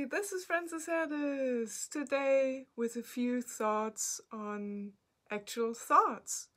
Hi, this is Francis Herdes, today with a few thoughts on actual thoughts.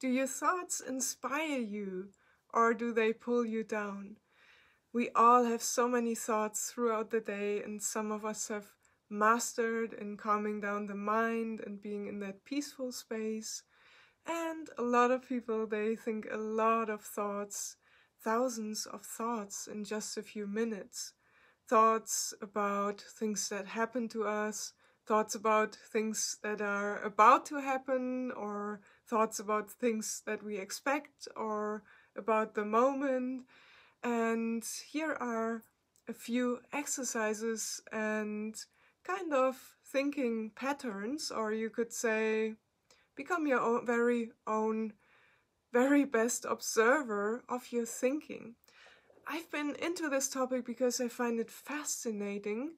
Do your thoughts inspire you or do they pull you down? We all have so many thoughts throughout the day, and some of us have mastered in calming down the mind and being in that peaceful space. And a lot of people, they think a lot of thoughts, thousands of thoughts in just a few minutes. Thoughts about things that happen to us, thoughts about things that are about to happen, or thoughts about things that we expect, or about the moment. And here are a few exercises and kind of thinking patterns, or you could say, become your own, very best observer of your thinking. I've been into this topic because I find it fascinating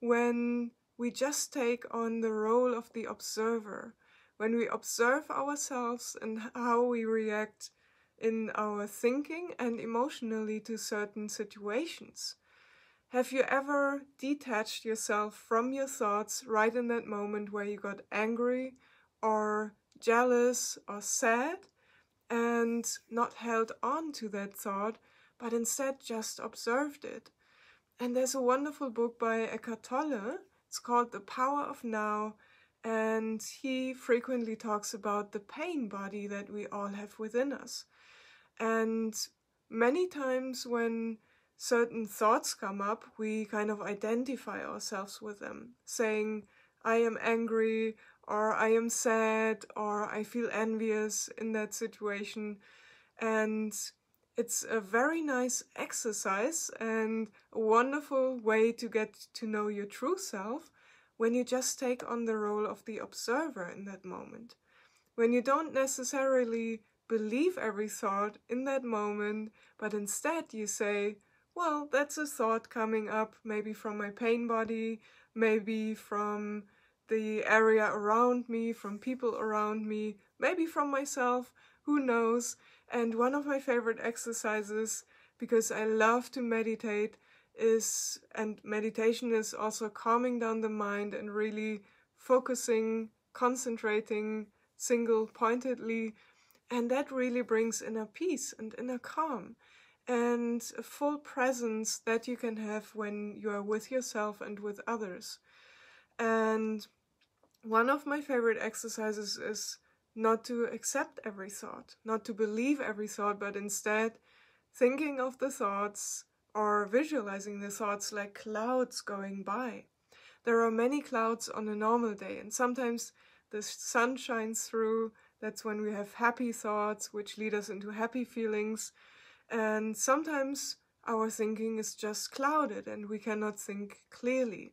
when we just take on the role of the observer, when we observe ourselves and how we react in our thinking and emotionally to certain situations. Have you ever detached yourself from your thoughts right in that moment where you got angry or jealous or sad and not held on to that thought, but instead just observed it? And there's a wonderful book by Eckhart Tolle. It's called The Power of Now, and he frequently talks about the pain body that we all have within us. And many times when certain thoughts come up, we kind of identify ourselves with them, saying, I am angry, or I am sad, or I feel envious in that situation. And it's a very nice exercise and a wonderful way to get to know your true self when you just take on the role of the observer in that moment. When you don't necessarily believe every thought in that moment, but instead you say, well, that's a thought coming up, maybe from my pain body, maybe from the area around me, from people around me, maybe from myself, who knows. And one of my favorite exercises, because I love to meditate, is, and meditation is also calming down the mind and really focusing, concentrating single-pointedly, and that really brings inner peace and inner calm and a full presence that you can have when you are with yourself and with others. And one of my favorite exercises is not to accept every thought, not to believe every thought, but instead thinking of the thoughts or visualizing the thoughts like clouds going by. There are many clouds on a normal day, and sometimes the sun shines through. That's when we have happy thoughts, which lead us into happy feelings. And sometimes our thinking is just clouded and we cannot think clearly.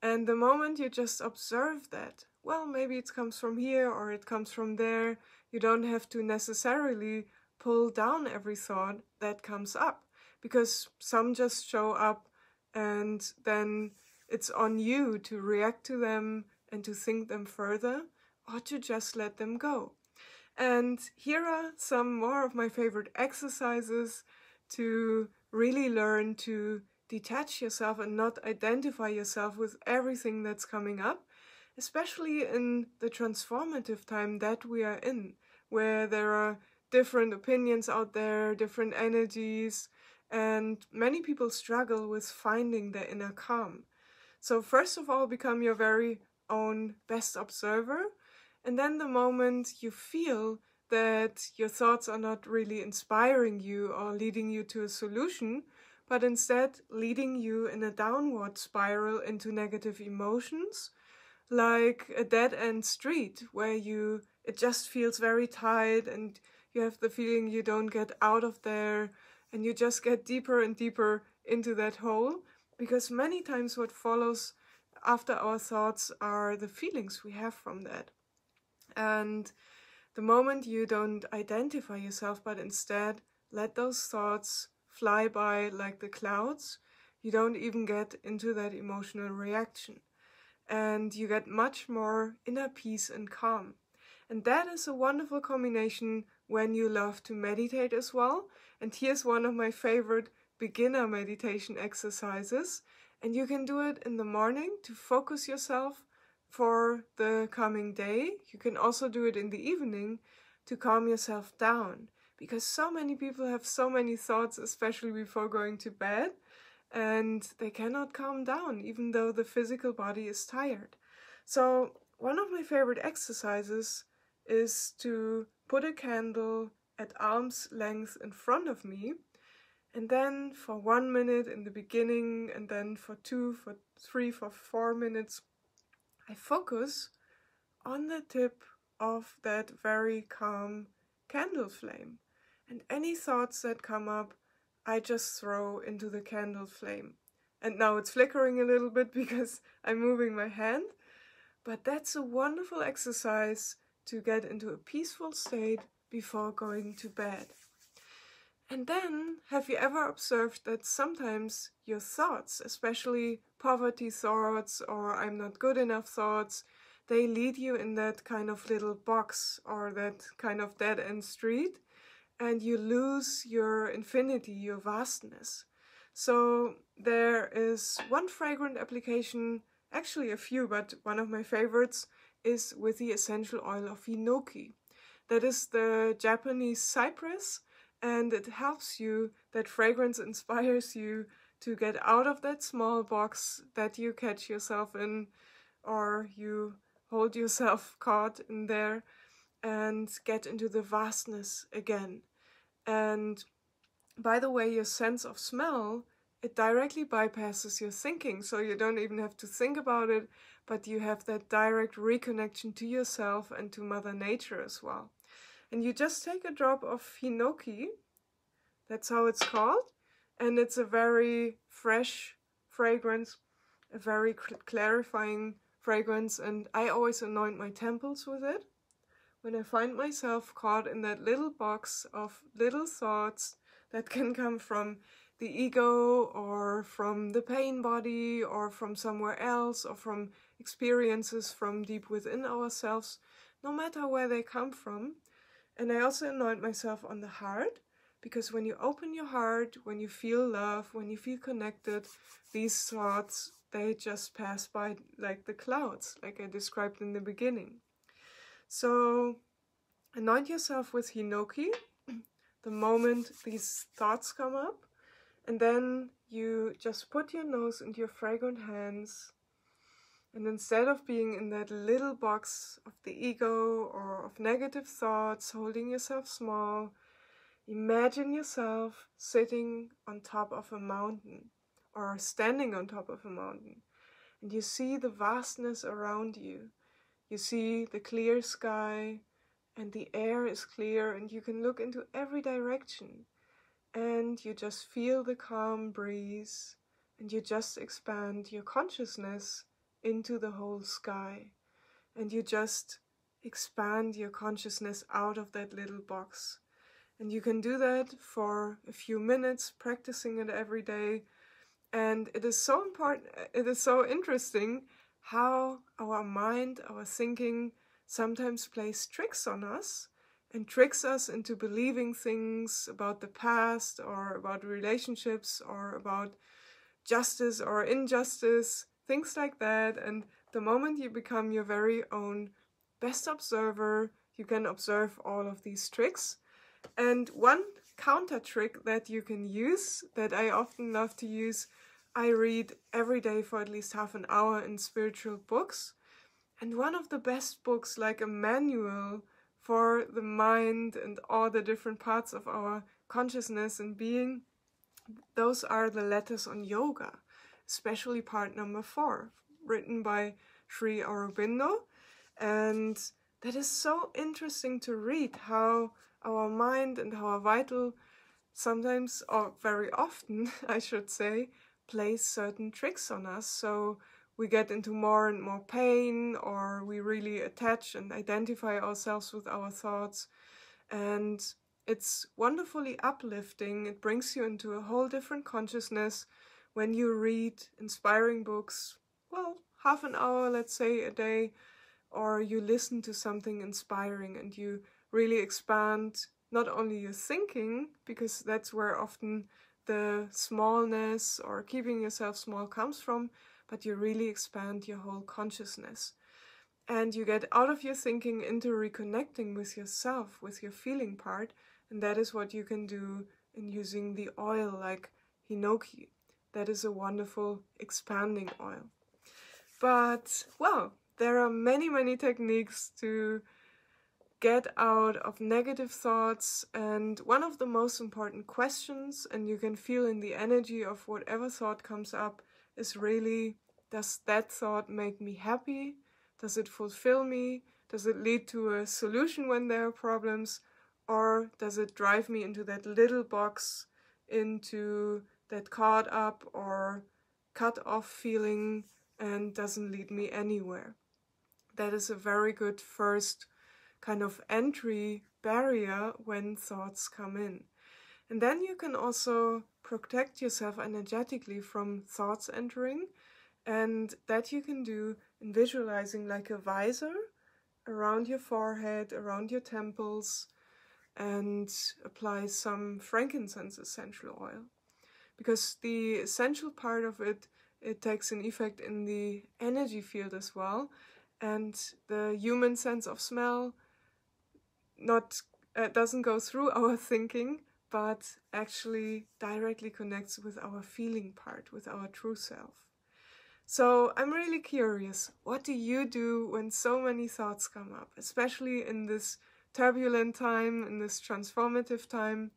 And the moment you just observe that, well, maybe it comes from here or it comes from there. You don't have to necessarily pull down every thought that comes up, because some just show up and then it's on you to react to them and to think them further, or to just let them go. And here are some more of my favorite exercises to really learn to detach yourself and not identify yourself with everything that's coming up, especially in the transformative time that we are in, where there are different opinions out there, different energies, and many people struggle with finding their inner calm. So first of all, become your very own best observer, and then the moment you feel that your thoughts are not really inspiring you or leading you to a solution, but instead leading you in a downward spiral into negative emotions, like a dead-end street where it just feels very tight and you have the feeling you don't get out of there, and you just get deeper and deeper into that hole, because many times what follows after our thoughts are the feelings we have from that. And the moment you don't identify yourself, but instead let those thoughts fly by like the clouds, you don't even get into that emotional reaction. And you get much more inner peace and calm. And that is a wonderful combination when you love to meditate as well. And here's one of my favorite beginner meditation exercises. And you can do it in the morning to focus yourself for the coming day. You can also do it in the evening to calm yourself down, because so many people have so many thoughts, especially before going to bed, and they cannot calm down even though the physical body is tired. So one of my favorite exercises is to put a candle at arm's length in front of me, and then for 1 minute in the beginning, and then for 2, for 3, for 4 minutes, I focus on the tip of that very calm candle flame. And any thoughts that come up, I just throw into the candle flame. And now it's flickering a little bit because I'm moving my hand, but that's a wonderful exercise to get into a peaceful state before going to bed. And then, have you ever observed that sometimes your thoughts, especially poverty thoughts or I'm not good enough thoughts, they lead you in that kind of little box or that kind of dead-end street, and you lose your infinity, your vastness. So there is one fragrant application, actually a few, but one of my favorites is with the essential oil of Hinoki. That is the Japanese cypress, and it helps you, that fragrance inspires you to get out of that small box that you catch yourself in, or you hold yourself caught in there, and get into the vastness again. And by the way, your sense of smell, it directly bypasses your thinking, so you don't even have to think about it, but you have that direct reconnection to yourself and to Mother Nature as well. And you just take a drop of Hinoki, that's how it's called, and it's a very fresh fragrance, a very clarifying fragrance, and I always anoint my temples with it. When I find myself caught in that little box of little thoughts that can come from the ego or from the pain body or from somewhere else or from experiences from deep within ourselves, no matter where they come from. And I also anoint myself on the heart, because when you open your heart, when you feel love, when you feel connected, these thoughts, they just pass by like the clouds, like I described in the beginning. So anoint yourself with Hinoki the moment these thoughts come up, and then you just put your nose into your fragrant hands, and instead of being in that little box of the ego or of negative thoughts, holding yourself small, imagine yourself sitting on top of a mountain or standing on top of a mountain, and you see the vastness around you. You see the clear sky, and the air is clear, and you can look into every direction, and you just feel the calm breeze, and you just expand your consciousness into the whole sky, and you just expand your consciousness out of that little box. And you can do that for a few minutes, practicing it every day. And it is so important, it is so interesting how our mind, our thinking, sometimes plays tricks on us and tricks us into believing things about the past or about relationships or about justice or injustice, things like that. And the moment you become your very own best observer, you can observe all of these tricks. And one counter trick that you can use, that I often love to use, I read every day for at least half an hour in spiritual books. And one of the best books, like a manual for the mind and all the different parts of our consciousness and being, those are the Letters on Yoga, especially part number 4, written by Sri Aurobindo. And that is so interesting to read, how our mind and how our vital sometimes, or very often I should say, plays certain tricks on us. So we get into more and more pain, or we really attach and identify ourselves with our thoughts. And it's wonderfully uplifting. It brings you into a whole different consciousness when you read inspiring books, well, half an hour, let's say, a day, or you listen to something inspiring, and you really expand not only your thinking, because that's where often the smallness or keeping yourself small comes from, but you really expand your whole consciousness. And you get out of your thinking into reconnecting with yourself, with your feeling part, and that is what you can do in using the oil like Hinoki. That is a wonderful expanding oil. But, well, there are many, many techniques to get out of negative thoughts, and one of the most important questions, and you can feel in the energy of whatever thought comes up, is really, does that thought make me happy? Does it fulfill me? Does it lead to a solution when there are problems? Or does it drive me into that little box, into that caught up or cut off feeling, and doesn't lead me anywhere? That is a very good first kind of entry barrier when thoughts come in. And then you can also protect yourself energetically from thoughts entering, and that you can do in visualizing like a visor around your forehead, around your temples, and apply some frankincense essential oil. Because the essential part of it, it takes an effect in the energy field as well, and the human sense of smell doesn't go through our thinking, but actually directly connects with our feeling part, with our true self. So I'm really curious, what do you do when so many thoughts come up, especially in this turbulent time, in this transformative time?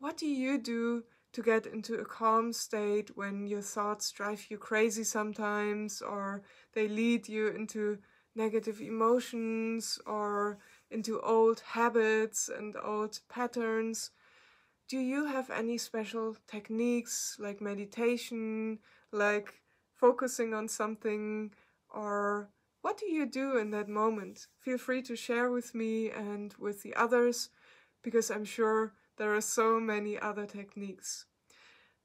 What do you do to get into a calm state when your thoughts drive you crazy sometimes, or they lead you into negative emotions or into old habits and old patterns? Do you have any special techniques like meditation, like focusing on something, or what do you do in that moment? Feel free to share with me and with the others, because I'm sure there are so many other techniques.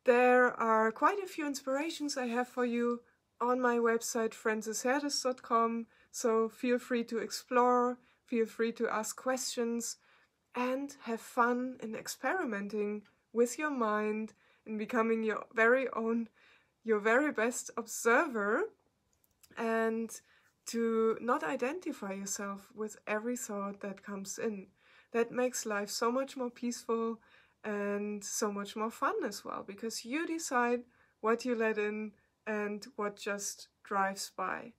There are quite a few inspirations I have for you on my website francisherdes.com, so feel free to explore, feel free to ask questions, and have fun in experimenting with your mind and becoming your very best observer, and to not identify yourself with every thought that comes in. That makes life so much more peaceful and so much more fun as well, because you decide what you let in and what just drives by.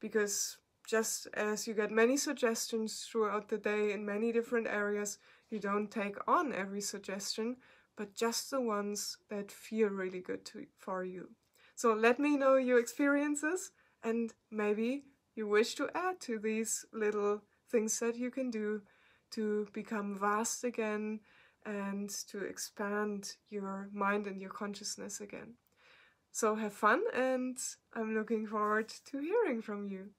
Because just as you get many suggestions throughout the day in many different areas, you don't take on every suggestion, but just the ones that feel really good for you. So let me know your experiences, and maybe you wish to add to these little things that you can do to become vast again and to expand your mind and your consciousness again. So have fun, and I'm looking forward to hearing from you.